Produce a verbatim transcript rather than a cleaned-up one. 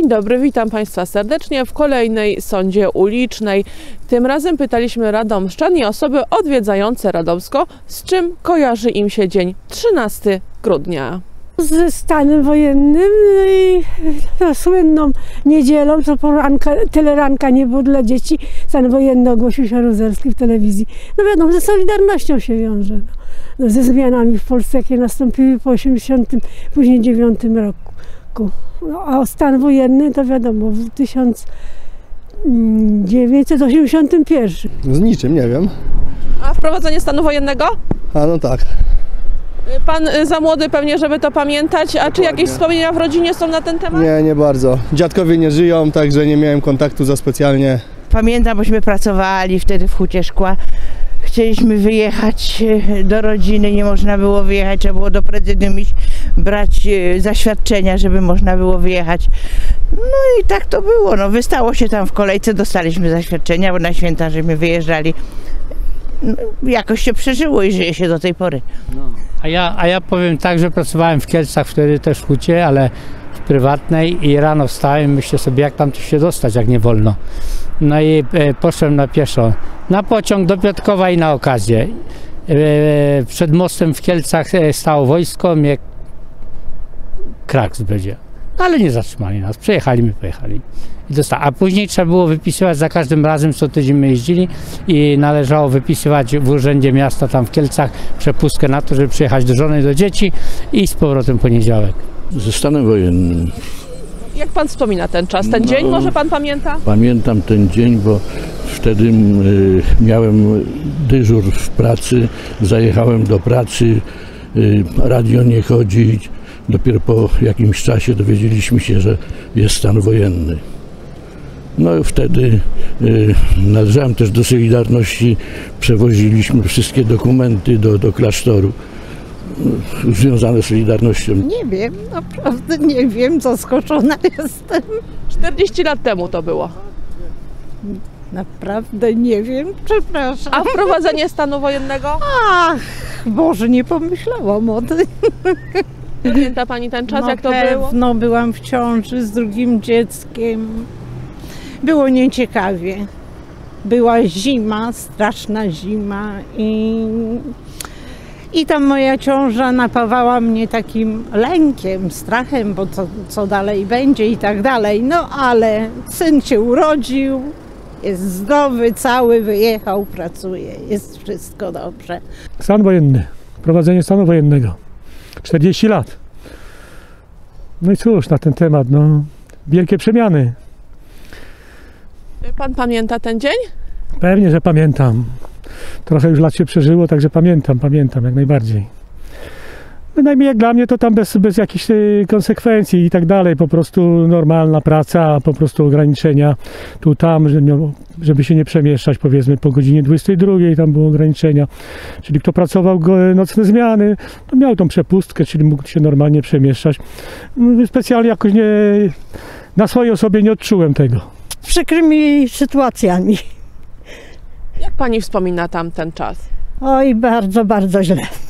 Dzień dobry, witam Państwa serdecznie w kolejnej sondzie ulicznej. Tym razem pytaliśmy radomszczan i osoby odwiedzające Radomsko, z czym kojarzy im się dzień trzynastego grudnia. Ze stanem wojennym i słynną niedzielą, co poranka, tyle ranka nie było dla dzieci. Stan wojenny ogłosił się Ruzerski w telewizji. No wiadomo, ze Solidarnością się wiąże. No, ze zmianami w Polsce, jakie nastąpiły po osiemdziesiątym, później dziewiątym roku. No, a stan wojenny to wiadomo, w tysiąc dziewięćset osiemdziesiątym pierwszym. Z niczym, nie wiem. A wprowadzenie stanu wojennego? A no tak. Pan za młody pewnie, żeby to pamiętać, a dokładnie. Czy jakieś wspomnienia w rodzinie są na ten temat? Nie, nie bardzo. Dziadkowie nie żyją, także nie miałem kontaktu za specjalnie. Pamiętam, bośmy pracowali wtedy w Hucie Szkła. Chcieliśmy wyjechać do rodziny, nie można było wyjechać, trzeba było do prezydium iść, brać zaświadczenia, żeby można było wyjechać. No i tak to było, no wystało się tam w kolejce, dostaliśmy zaświadczenia, bo na święta żeśmy wyjeżdżali. No, jakoś się przeżyło i żyje się do tej pory. No. A, ja, a ja powiem tak, że pracowałem w Kielcach wtedy też w hucie, ale w prywatnej i rano wstałem, myślę sobie, jak tam tu się dostać, jak nie wolno. No i e, poszłem na pieszo, na pociąg do Piotkowa i na okazję. E, przed mostem w Kielcach stało wojsko, mnie krak zbędzie. Ale nie zatrzymali nas, przejechali, my pojechali. I dostali. A później trzeba było wypisywać, za każdym razem co tydzień my jeździli i należało wypisywać w urzędzie miasta tam w Kielcach przepustkę na to, żeby przyjechać do żony, do dzieci i z powrotem poniedziałek. Ze stanem wojennym. Jak pan wspomina ten czas, ten no, dzień może pan pamięta? Pamiętam ten dzień, bo wtedy y, miałem dyżur w pracy, zajechałem do pracy, y, radio nie chodzi. Dopiero po jakimś czasie dowiedzieliśmy się, że jest stan wojenny. No i wtedy y, należałem też do Solidarności, przewoziliśmy wszystkie dokumenty do, do klasztoru y, związane z Solidarnością. Nie wiem, naprawdę nie wiem, zaskoczona jestem. czterdzieści lat temu to było. Naprawdę nie wiem, przepraszam. A wprowadzenie stanu wojennego? Ach, Boże, nie pomyślałam o tym. Pamięta Pani ten czas, no jak to pewno było? No byłam w ciąży z drugim dzieckiem. Było nieciekawie. Była zima, straszna zima i, i tam moja ciąża napawała mnie takim lękiem, strachem, bo co, co dalej będzie i tak dalej. No ale syn się urodził, jest zdrowy, cały, wyjechał, pracuje, jest wszystko dobrze. Stan wojenny, prowadzenie stanu wojennego. czterdzieści lat. No i cóż na ten temat, no wielkie przemiany. Pan pamięta ten dzień? Pewnie, że pamiętam. Trochę już lat się przeżyło, także pamiętam, pamiętam jak najbardziej. Najmniej jak dla mnie to tam bez, bez jakichś konsekwencji i tak dalej, po prostu normalna praca, po prostu ograniczenia tu, tam, żeby się nie przemieszczać, powiedzmy po godzinie dwudziestej drugiej tam było ograniczenia, czyli kto pracował nocne zmiany, to miał tą przepustkę, czyli mógł się normalnie przemieszczać. Specjalnie jakoś nie, na swojej osobie nie odczułem tego. Z przykrymi sytuacjami. Jak Pani wspomina tamten czas? Oj, bardzo, bardzo źle.